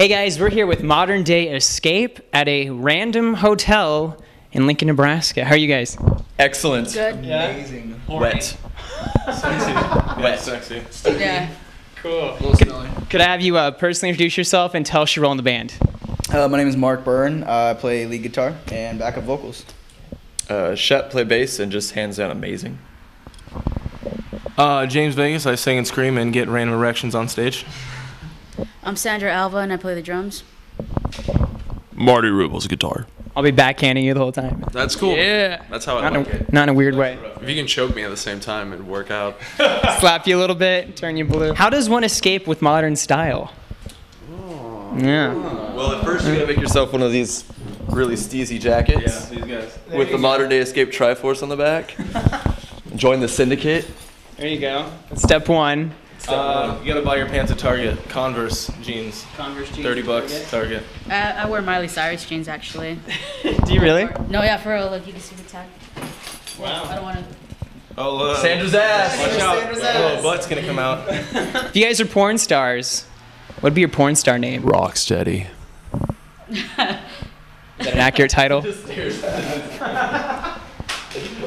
Hey guys, we're here with Modern Day Escape at a random hotel in Lincoln, Nebraska. How are you guys? Excellent. Good. Yeah. Amazing. Wet. Sexy. Wet. Sexy. Yeah. Cool. Could I have you personally introduce yourself and tell us your role in the band? My name is Mark Byrne. I play lead guitar and backup vocals. Shep, play bass and just hands down amazing. James Vegas. I sing and scream and get random erections on stage. I'm Sandra Alva, and I play the drums. Marty Rubel's guitar. I'll be backhanding you the whole time. That's cool. Yeah. That's how I like it. Not in a weird way. If you can choke me at the same time and work out. Slap you a little bit, turn you blue. How does one escape with modern style? Oh. Yeah. Well, at first you gotta make yourself one of these really steezy jackets. Yeah, these guys. With the Modern Day Escape Triforce on the back. Join the syndicate. There you go. Step one. You gotta buy your pants at Target. Converse jeans. Converse jeans. $30. Target. I wear Miley Cyrus jeans actually. Do you really? No, yeah, for real. Look, you can see the tag. Wow. I don't wanna. Oh, look. Sandra's ass. Watch out. Sandra's ass. Oh, butt's gonna come out. If you guys are porn stars, what'd be your porn star name? Rocksteady. Is that an accurate title?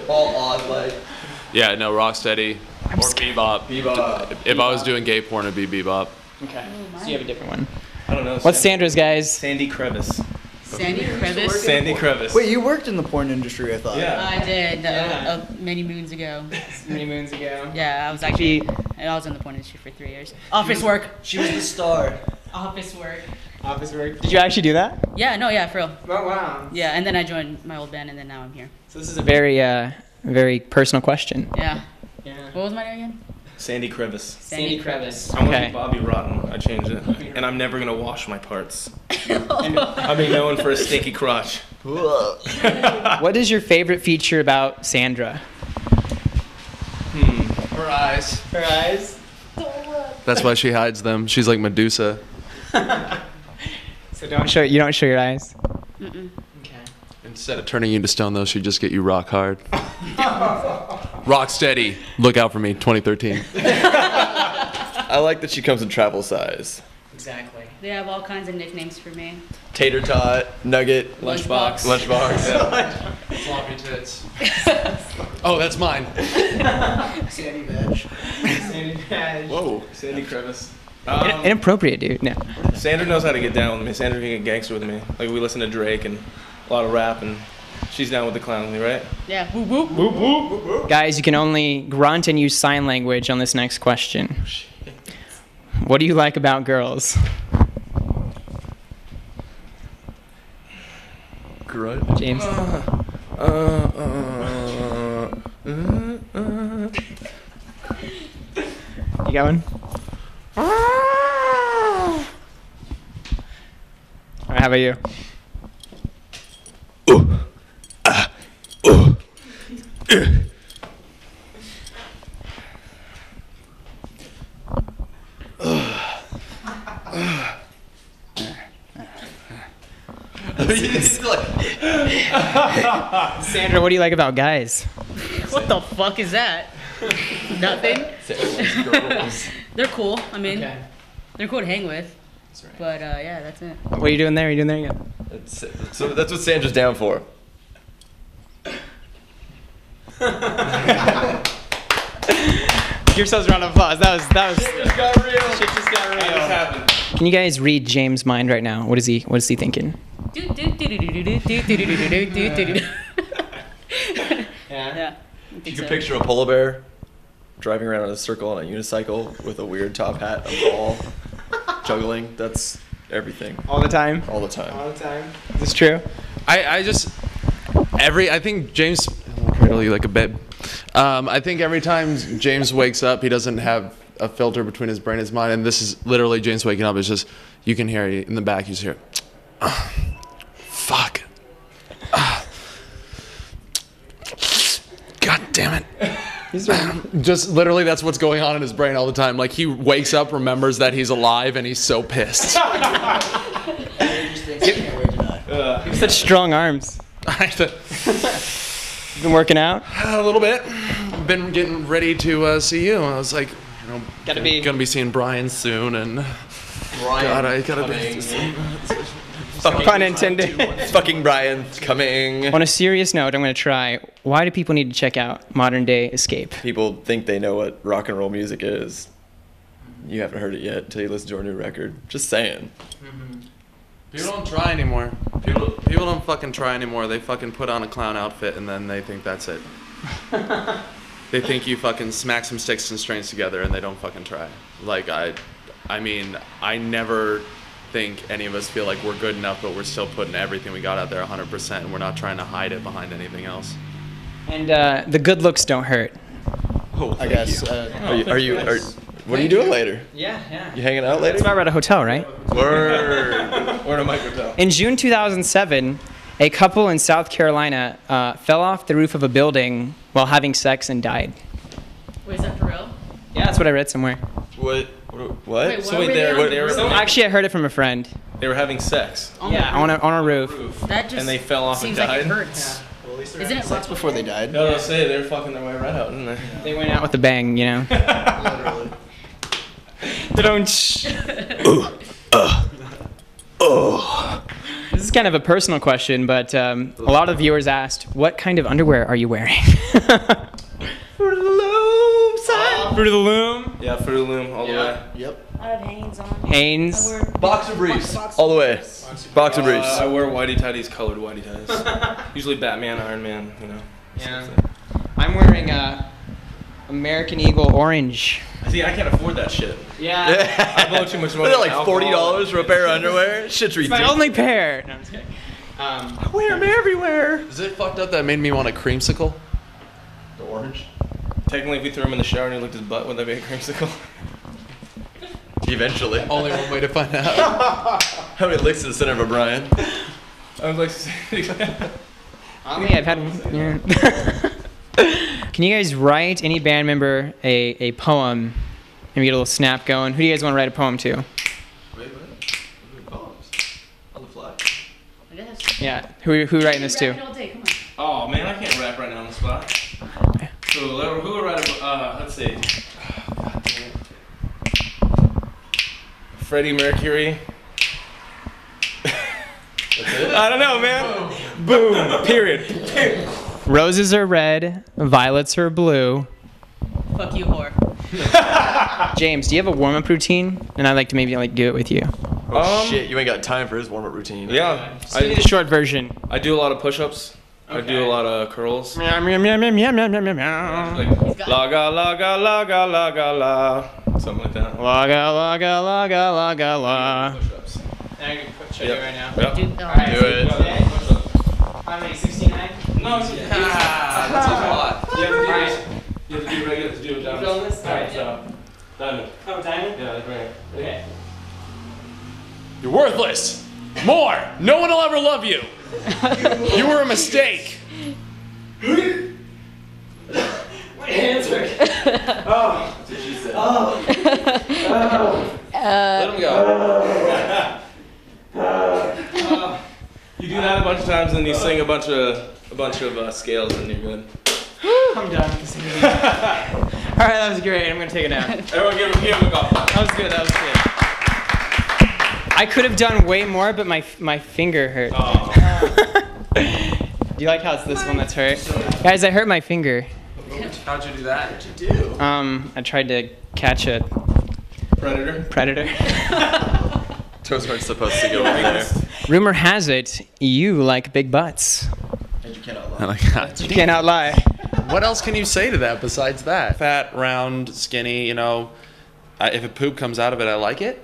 All odd, like. Yeah, no, Rocksteady. Or bebop. Bebop. If I was doing gay porn, it'd be bebop. Okay. Oh, so you have a different one. I don't know. What's Sandra's, guys? Sandy Crevice. Sandy Crevice? Sandy Crevice. Wait, you worked in the porn industry, I thought. Yeah. I did. Yeah. Many moons ago. Many moons ago. Yeah, I was actually, I was in the porn industry for 3 years. Office work. She was the star. Office work. Office work. Did you actually do that? Yeah, no, yeah, for real. Oh, wow. Yeah, and then I joined my old band, and then now I'm here. So this is a very, very personal question. Yeah. Yeah. What was my name again? Sandy Crevice. Sandy Crevice. I want to be Bobby Rotten. I changed it. And I'm never going to wash my parts. I'll be known for a stinky crotch. What is your favorite feature about Sandra? Her eyes. Her eyes? That's why she hides them. She's like Medusa. So you don't show your eyes? Mm-mm. Okay. Instead of turning you to stone, though, she'd just get you rock hard. Rocksteady, look out for me, 2013. I like that she comes in travel size. Exactly. They have all kinds of nicknames for me. Tater tot, nugget, lunchbox, lunchbox, yeah. Sloppy tits. Oh, that's mine. Sandy badge. Sandy badge. Whoa. Sandy crevice. Inappropriate, dude. No. Sandra knows how to get down with me. Sandra can get gangster with me. Like we listen to Drake and a lot of rap and. She's down with the clownly, right? Yeah. Boop, boop. Boop, boop. Boop, boop. Guys, you can only grunt and use sign language on this next question. What do you like about girls? Grunt? James. You got one? All right, how about you? Sandra, what do you like about guys? What the fuck is that? Nothing. They're cool. I mean, they're cool to hang with. That's right. But yeah, that's it. What are you doing there? Are you doing there again? So that's what Sandra's down for. Give yourselves a round of applause. That was. Shit just got real. Shit just got real. Just happened. Can you guys read James' mind right now? What is he thinking? Yeah. You can picture a polar bear driving around in a circle on a unicycle with a weird top hat, a ball, juggling. That's everything. All the time. All the time. All the time. Is this true? I think James. Really like a bit. I think every time James wakes up, he doesn't have a filter between his brain and his mind, and this is literally James waking up. It's just you can hear it in the back. You just hear, fuck, god damn it. Just literally that's what's going on in his brain all the time. Like he wakes up, remembers that he's alive, and he's so pissed. You have such strong arms. Been working out? A little bit. Been getting ready to see you. I was like, you know, gonna be seeing Bryan soon, and God, I gotta be fucking pun intended. Fucking Bryan's coming. On a serious note, I'm gonna try. Why do people need to check out Modern Day Escape? People think they know what rock and roll music is. You haven't heard it yet until you listen to our new record. Just saying. Mm-hmm. People don't try anymore. People don't fucking try anymore. They fucking put on a clown outfit and then they think that's it. They think you fucking smack some sticks and strings together and they don't fucking try. Like, I mean, I never think any of us feel like we're good enough, but we're still putting everything we got out there 100% and we're not trying to hide it behind anything else. And the good looks don't hurt. Oh, I guess. Are you what are you doing later? Yeah. You hanging out later? That's why we're at a hotel, right? Word. We're in a micro-hotel. In June 2007, a couple in South Carolina fell off the roof of a building while having sex and died. Wait, is that for real? Yeah, that's what I read somewhere. What? Wait, so wait, they were actually, I heard it from a friend. They were having sex. On a roof. That just and they fell off and died. Seems like it hurts. Yeah. Well, at least they're having sex before they died. No, say they were fucking their way right out, didn't they? Yeah. They went out with a bang, you know. Literally. This is kind of a personal question, but a lot of viewers asked, what kind of underwear are you wearing? Fruit of the Loom, son! Fruit of the Loom? Yeah, Fruit of the Loom, all the way. Yep. I have Hanes on. Hanes? Boxer briefs, all the way. Boxer briefs. I wear whitey tidies, colored whitey tidies. Usually Batman, Iron Man, you know. Yeah. I'm wearing American Eagle orange. See, I can't afford that shit. Yeah. I blow too much money. They're like $40 for a pair of underwear. Shit's ridiculous. It's my only pair. No, I'm just kidding. I wear them everywhere. Is it fucked up that made me want a creamsicle? The orange? Technically, if we threw him in the shower and he looked his butt, wouldn't that be a creamsicle? Eventually. Only one way to find out. How many licks to the center of a Bryan? I would like to say. I mean, I've had one. Yeah. Can you guys write any band member a poem? Maybe get a little snap going. Who do you guys want to write a poem to? Wait, what? Poems? On the fly? I guess. Yeah. Who writing this to? Oh man, I can't rap right now on the spot. So who would write a let's see. Oh, God damn it. Freddie Mercury. That's it? I don't know, man. Boom. Period. Roses are red, violets are blue. Fuck you, whore. James, do you have a warm-up routine? And I'd like to maybe do it with you. Oh shit, you ain't got time for his warm-up routine. Yeah. I do the short version. I do a lot of push-ups. Okay. I do a lot of curls. Meow, meow, meow, meow, meow, meow, meow, meow. Like, la ga la ga la ga la ga la. Something like that. La ga la ga la ga la ga la. Push-ups. I can show you right now. Yep. Do it. How many? 69? No, it's yeah. Ah, that's a lot. You have to do regular to do a diamond. All right, so diamond. Oh, diamond? Yeah, that's right. Okay. You're worthless. More. No one will ever love you. You were a mistake. My hands hurt. Oh. That's what she said. Oh. Oh. Let him go. You do that a bunch of times, and you sing a bunch of scales, and you're good. I'm done. All right, that was great. I'm gonna take it now. Everyone, give him a golf. That was good. I could have done way more, but my finger hurt. Oh. Do you like how it's this one that's hurt? Guys, I hurt my finger. How'd you do that? What'd you do? I tried to catch a predator. Toes aren't supposed to go over there. Rumor has it, you like big butts. And you cannot lie. You cannot lie. What else can you say to that besides that? Fat, round, skinny, you know, if a poop comes out of it, I like it?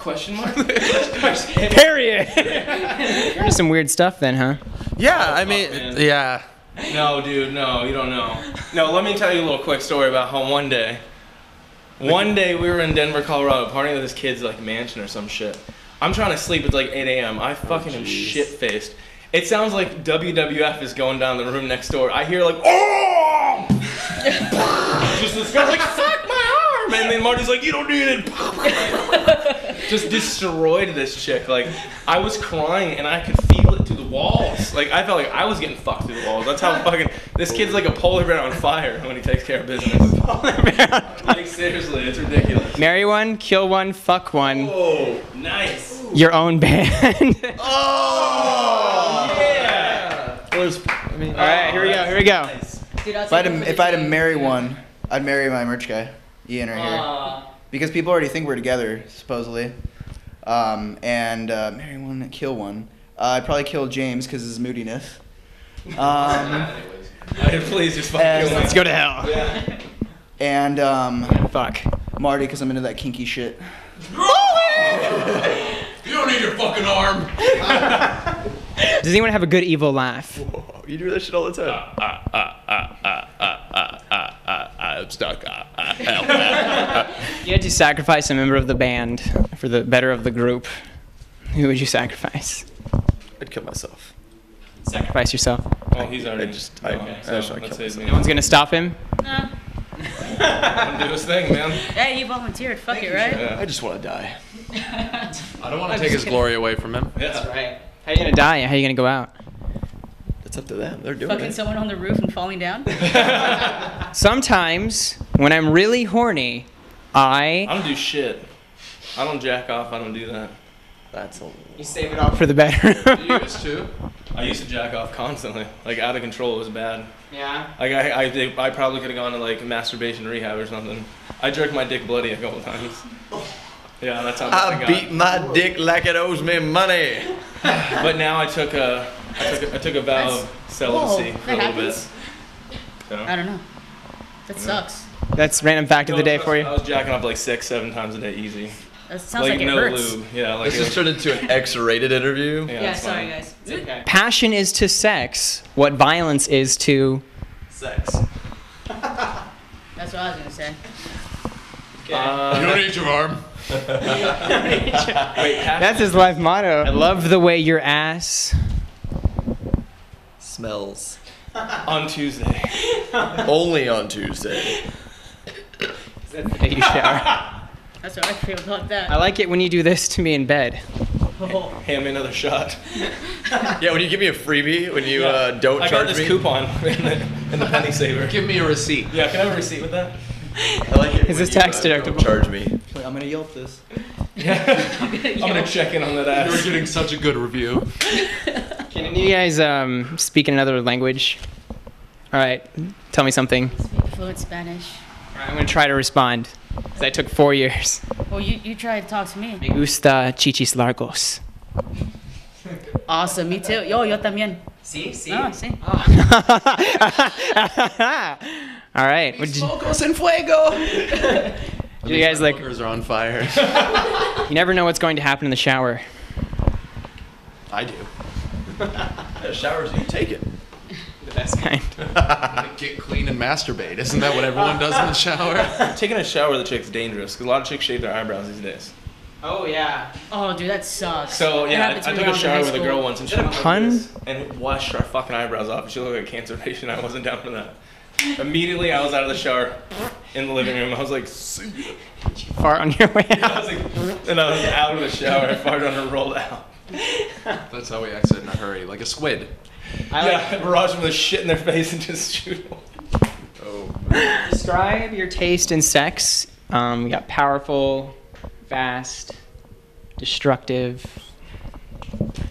Question mark? Period. You're into some weird stuff then, huh? Yeah, I mean, yeah. No, dude, no, you don't know. No, let me tell you a little quick story about how one day we were in Denver, Colorado, partying at this kid's like mansion or some shit. I'm trying to sleep, it's like 8 a.m. I fucking am shit-faced. It sounds like WWF is going down the room next door. I hear like, oh! Just this guy's like, fuck my arm! And then Marty's like, you don't need it! Just destroyed this chick. Like, I was crying and I could feel it through the walls. Like, I felt like I was getting fucked through the walls. That's how fucking, this kid's like a polar bear on fire when he takes care of business. Polar bear on fire. Like, seriously, it's ridiculous. Marry one, kill one, fuck one. Whoa, nice. Your own band. Oh, yeah. I mean, all right, here we go, here we go. Nice. Dude, if I had to marry one, I'd marry my merch guy, Ian, right here. Because people already think we're together, supposedly. Marry one, kill one. I'd probably kill James because of his moodiness. Please just fucking kill. Let's go to hell. Yeah. And fuck Marty because I'm into that kinky shit. You don't need your fucking arm. Does anyone have a good evil laugh? Whoa, you do that shit all the time. I'm stuck. You had to sacrifice a member of the band for the better of the group. Who would you sacrifice? I'd kill myself. Sacrifice yourself? Well, he's already... I just kill myself. No one's going to stop him? No. Do his thing, man. Hey, you volunteered. Fuck it, right? Yeah. I just want to die. I don't want to take his glory away from him. Yeah. That's right. How are you going to die? How are you going to go out? It's up to them. They're doing Fucking someone on the roof and falling down? Sometimes, when I'm really horny, I don't do shit. I don't jack off. I don't do that. That's a lot. You save it all for the bedroom. You used to. I used to jack off constantly. Like, out of control. It was bad. Yeah. Like, I probably could have gone to, like, masturbation rehab or something. I jerked my dick bloody a couple times. Yeah, that's how I beat my dick like it owes me money. But now I took a vow of celibacy for a little bit. So, I don't know. That sucks. That's random fact of the day for you. I was jacking up like 6-7 times a day, easy. That sounds like it hurts. Lube. Yeah, like this just turned into an X-rated interview. Yeah sorry guys. It's okay. Passion is to sex what violence is to sex. That's what I was gonna say. Okay. You don't need your arm. That's his life motto. I love the way your ass smells. On Tuesday. Only on Tuesday. Is that the day you shower? That's what I feel about that. I like it when you do this to me in bed. Oh. Hand me another shot. Yeah, when you give me a freebie, when you don't charge me. I got this coupon in the penny saver. Give me a receipt. Yeah, can I have a receipt with that? I like it. Is this tax deductible? Charge me. I'm gonna Yelp this. Yeah. I'm gonna check in on that ass. You're getting such a good review. Can you guys speak in another language? All right, tell me something. Speak fluent Spanish. All right, I'm gonna try to respond. That took 4 years. Well, you try to talk to me. Me gusta chichis largos. Awesome, me too. Yo también. Sí, sí. Oh, sí. Oh. All right. Smokos en fuego. You guys like? Smokers are on fire. You never know what's going to happen in the shower. I do. The showers, you take it. The best kind. Get clean and masturbate. Isn't that what everyone does in the shower? Taking a shower with a chick's dangerous because a lot of chicks shave their eyebrows these days. Oh yeah. Oh dude, that sucks. So yeah, I took a shower with a girl once and she washed our fucking eyebrows off. She looked like a cancer patient. I wasn't down for that. Immediately, I was out of the shower in the living room. I was like, did you fart on your way out? I was like, and I was out of the shower. I farted on her, rolled out. That's how we exit in a hurry, like a squid. Barrage them with shit in their face and just shoot them. Oh. Describe your taste in sex. We got powerful, fast, destructive.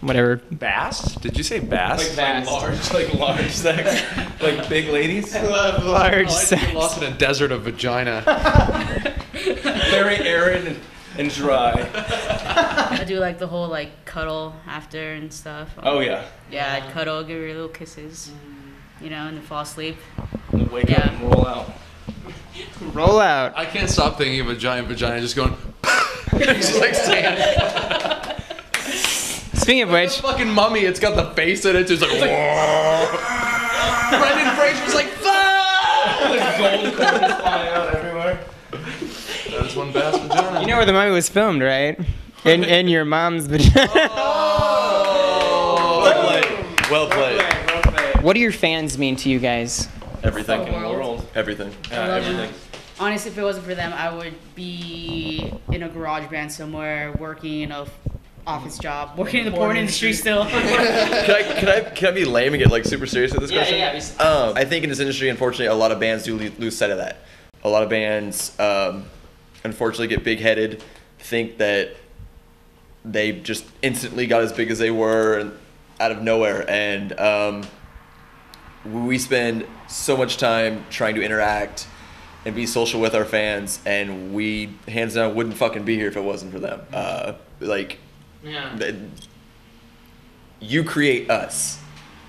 Whatever. Bast? Did you say bast? Like bast. Like large sex. Like big ladies. I love large sex. You're lost in a desert of vagina. Very arid and dry. I do like the whole like cuddle after and stuff. Oh yeah. Yeah, I'd cuddle, give her little kisses, you know, and then fall asleep. And wake up and roll out. Roll out. I can't stop thinking of a giant vagina just going. Just like sand. Speaking of which, fucking mummy, it's got the face in it. It's like, Brendan Fraser's like, fuck! Gold coins flying out everywhere. That's one vast vagina. You know where the mummy was filmed, right? In your mom's vagina. Oh! Well played. What do your fans mean to you guys? Everything in the world. Everything. Everything. Honestly, if it wasn't for them, I would be in a garage band somewhere working, you know, office job, working in the porn industry still. Can I be lame and get like super serious with this question? Yeah. I think in this industry, unfortunately, a lot of bands do lose sight of that. A lot of bands, unfortunately, get big-headed, think that they just instantly got as big as they were out of nowhere, and we spend so much time trying to interact and be social with our fans, and we hands down wouldn't fucking be here if it wasn't for them. You create us.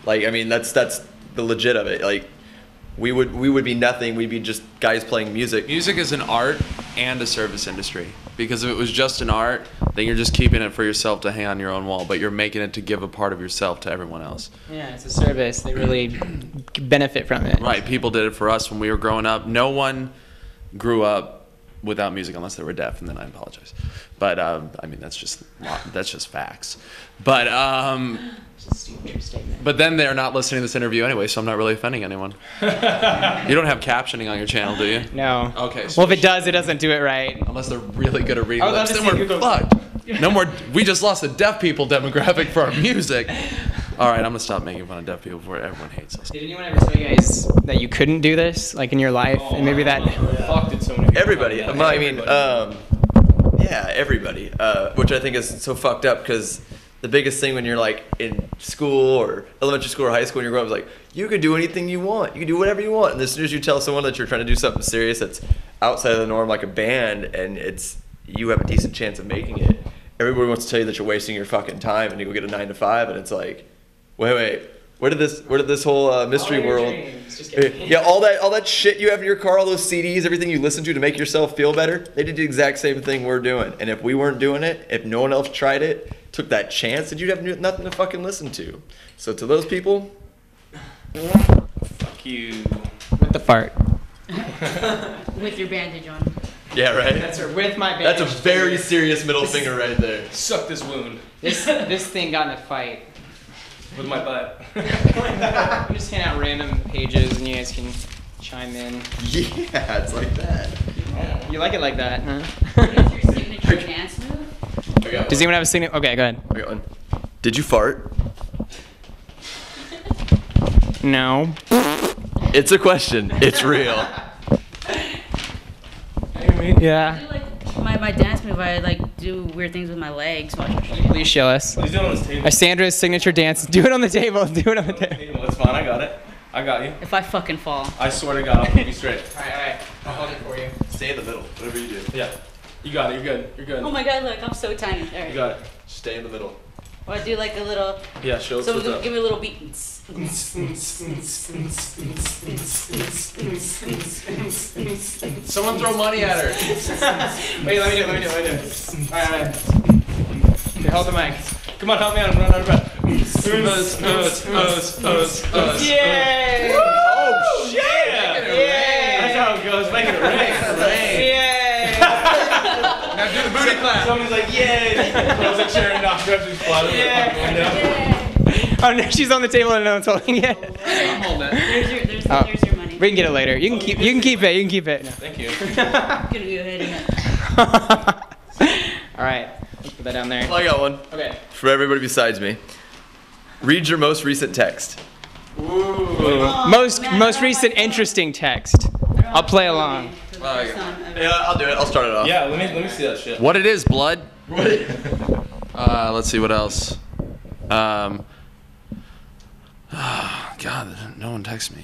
Like, I mean, that's the legit of it. Like, we would be nothing. We'd be just guys playing music. Music is an art and a service industry. Because if it was just an art, then you're just keeping it for yourself to hang on your own wall, but you're making it to give a part of yourself to everyone else. Yeah, it's a service. They really benefit from it. Right. People did it for us when we were growing up. No one grew up without music unless they were deaf, and then I apologize. But I mean, that's just facts. But but then they're not listening to this interview anyway, so I'm not really offending anyone. You don't have captioning on your channel, do you? No. Okay. So well, if it does, it doesn't do it right. Unless they're really good at reading lips, then we're fucked. No more. We just lost the deaf people demographic for our music. All right, I'm gonna stop making fun of deaf people before everyone hates us. Did anyone ever tell you guys that you couldn't do this, like in your life, and maybe that? Fuck, did so many people. Everybody. I mean, yeah, everybody. Which I think is so fucked up because. The biggest thing when you're like in school or elementary school or high school and you're growing up is like, you can do anything you want. You can do whatever you want. And as soon as you tell someone that you're trying to do something serious that's outside of the norm, like a band, and you have a decent chance of making it, everybody wants to tell you that you're wasting your fucking time and you go get a 9-to-5, and it's like, wait. Where did this whole mystery world? Yeah, all that shit you have in your car, all those CDs, everything you listen to make yourself feel better. They did the exact same thing we're doing. And if we weren't doing it, if no one else tried it, took that chance, then you'd have nothing to fucking listen to. So to those people, fuck you. With the fart. With your bandage on. Yeah, right. That's her. With my bandage. That's a very serious middle finger right there. Suck this wound. This thing got in a fight. With my butt. I'm just handing out random pages and you guys can chime in. Yeah, it's like that. Yeah. You like it like that, huh? Is your signature dance move? Does anyone have a signature? Okay, go ahead. I got one. Did you fart? No. It's a question. It's real. Yeah. My dance move, I like do weird things with my legs. Please show us. Please do it on this table. Sandra's signature dance. Do it on the table. Do it on the table. It's fine. I got it. I got you. If I fucking fall. I swear to God, I'll keep you straight. All right. I'll hold it for you. Stay in the middle. Whatever you do. Yeah. You got it. You're good. Oh my God, look. I'm so tiny. All right. You got it. Stay in the middle. Well, I do like a little. Yeah, show us what's up. Give me a little beat. Someone throw money at her. Wait, let me do it. All right. Okay, hold the mic. Come on, help me out. I'm running out of breath. Yay! Oh, shit! Yeah. That's how it goes. Making it rain. Do the booty clap. Someone's like, yay! I was like, Sharon Knox grabs his flat. Yeah. Oh no, she's on the table and no one's holding it. I'm holding it. There's your money. We can get it later. You can keep it. No. Thank you. I'm gonna be hitting it. All right, let's put that down there. Well, I got one. Okay. For everybody besides me, read your most recent text. Ooh. Oh, most recent interesting text. I'll play along. Yeah, I'll do it. I'll start it off. Yeah, let me see that shit. What it is, blood. Let's see what else. God, no one texts me.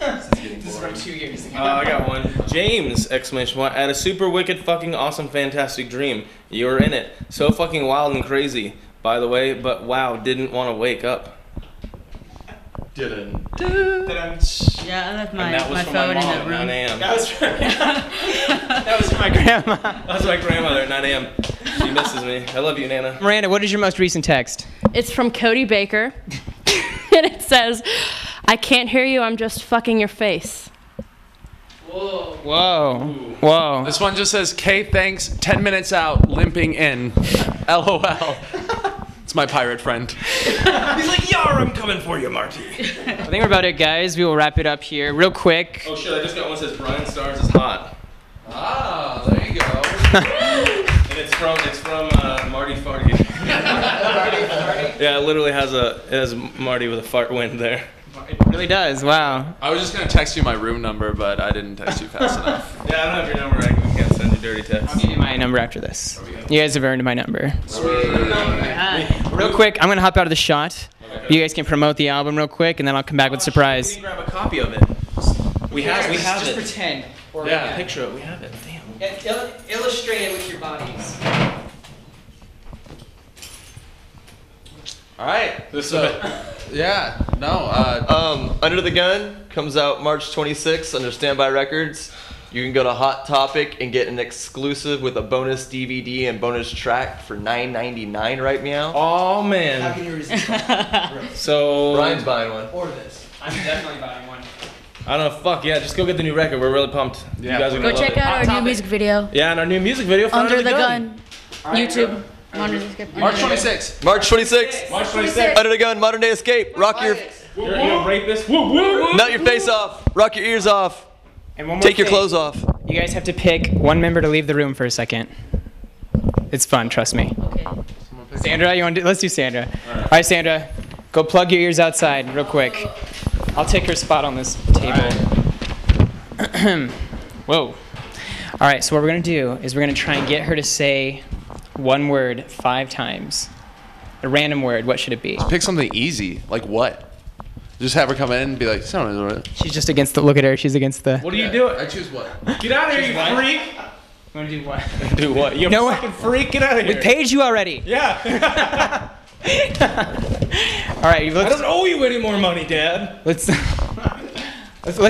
This is from 2 years ago. I got one. James! I had a super wicked fucking awesome fantastic dream. You were in it. So fucking wild and crazy, by the way, but wow, didn't want to wake up. Yeah, I left my phone in that room. 9 a.m. That was for my grandma. That was my grandmother at 9 a.m. She misses me. I love you, Nana. Miranda, what is your most recent text? It's from Cody Baker, and it says, "I can't hear you. I'm just fucking your face." Whoa. This one just says, "K, thanks. 10 minutes out, limping in. LOL." It's my pirate friend. He's like, "Yar, I'm coming for you, Marty." I think we're about it, guys. We will wrap it up here real quick. Oh, shit, I just got one that says, "Bryan Stars is hot." Ah, there you go. And it's from Marty Farty. Yeah, it literally has Marty with a fart wind there. It really does, wow. I was just going to text you my room number, but I didn't text you fast enough. Yeah, I don't have your number. I can't send you dirty texts. I'll give you my number after this. You guys have earned my number. Real quick, I'm going to hop out of the shot. Okay. You guys can promote the album real quick, and then I'll come back with a surprise. We can grab a copy of it. We have it. Just pretend. Yeah, picture it. We have it. Damn. Illustrate it with your bodies. All right. Under the Gun comes out March 26th under Standby Records. You can go to Hot Topic and get an exclusive with a bonus DVD and bonus track for $9.99. Right, meow. Oh man. How can you resist that? So Brian's buying one. Order this. I'm definitely buying one. I don't know, fuck yeah, just go get the new record. We're really pumped. Yeah. You guys are gonna love it. Go check out our new music video. Yeah, and our new music video for Under the Gun. YouTube. March 26th. March 26th. March 26th. Under the Gun, Modern Day Escape. Rock your... You're a rapist. Melt your face off. Rock your ears off. And one more Take your clothes off. You guys have to pick one member to leave the room for a second. It's fun, trust me. Okay. Sandra, you want to do... Let's do Sandra. All right, Sandra. Go plug your ears outside real quick. I'll take her spot on this table. Right. Whoa. All right, so what we're going to do is we're going to try and get her to say... one word 5 times. A random word, what should it be? Just pick something easy. Like what? Just have her come in and be like, she's just against the, look at her, she's against the... What do you do? I choose what? Get out of here, you freak! I'm gonna do what? Do what? You fucking freak, get out of here! We paid you already! Yeah! Alright, I don't owe you any more money, Dad! Let's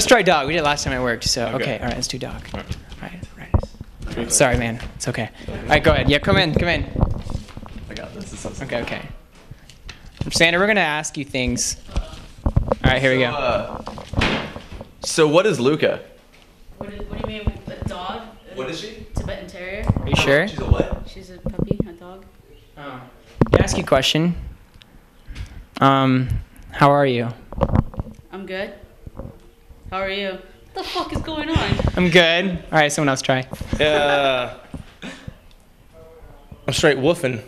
try dog, we did it last time I worked, so okay alright, let's do dog. Sorry, man. It's okay. All right, go ahead. Yeah, come in. Come in. I got this. This is okay, okay. Sandra, we're going to ask you things. All right, here we go. So what is Luca? What do you mean? A dog? What is she? Tibetan Terrier. Are you sure? She's a what? She's a puppy, a dog. Oh. Can I ask you a question? How are you? I'm good. How are you? What the fuck is going on? I'm good. All right, someone else try. I'm straight woofing.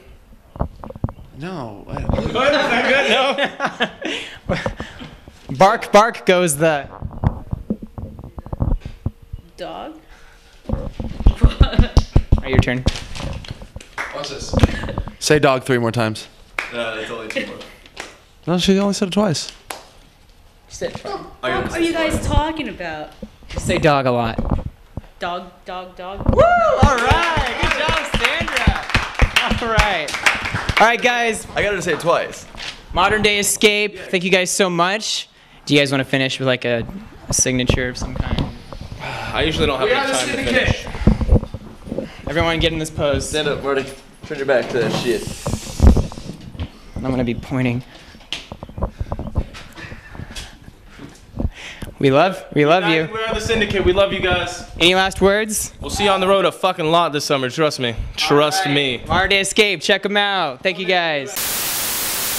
No. Is that good? No. Bark, bark goes the... dog? All right, your turn. Watch this. Say dog 3 more times. It's only 2 more. No, she only said it twice. What the fuck are you guys talking about? Say dog a lot. Dog, dog, dog. Woo! All right. Good job, Sandra. All right. All right, guys. I got to say it twice. Modern Day Escape. Yeah. Thank you guys so much. Do you guys want to finish with like a signature of some kind? I usually don't have enough time to finish. Everyone get in this pose. Stand up, Marty. Turn your back to that shit. I'm going to be pointing. We love you. We're the Syndicate. We love you guys. Any last words? We'll see you on the road a fucking lot this summer. Trust me. Trust me. Modern Day Escape. Check them out. Thank you guys.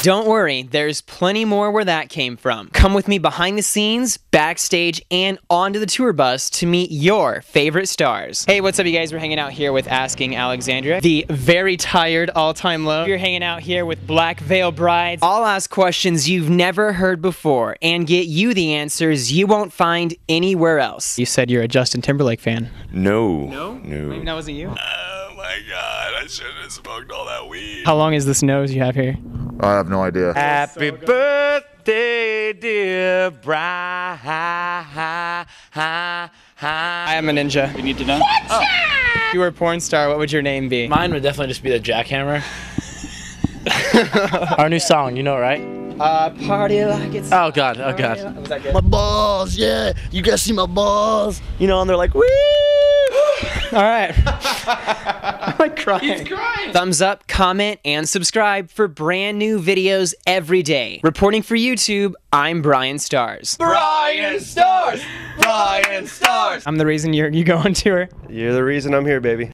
Don't worry. There's plenty more where that came from. Come with me behind the scenes, backstage, and onto the tour bus to meet your favorite stars. Hey, what's up, you guys? We're hanging out here with Asking Alexandria, the very tired all-time low. You're hanging out here with Black Veil Brides. I'll ask questions you've never heard before and get you the answers you won't find anywhere else. You said you're a Justin Timberlake fan. No. No? No. Maybe that wasn't you. Oh my god, I shouldn't have smoked all that weed. How long is this nose you have here? I have no idea. Happy birthday. Dear Bride. I am a ninja. We need to know. What's that? If you were a porn star, what would your name be? Mine would definitely just be the Jackhammer. Our new song, you know, right? Party like it's... Oh, God. Oh, God. Like... Was that good? My balls, yeah. You guys see my balls? You know, and they're like, woo! All right. I'm like crying. He's crying. Thumbs up, comment, and subscribe for brand new videos every day. Reporting for YouTube, I'm Bryan Stars. Bryan Stars! Bryan Stars! I'm the reason you go on tour. You're the reason I'm here, baby.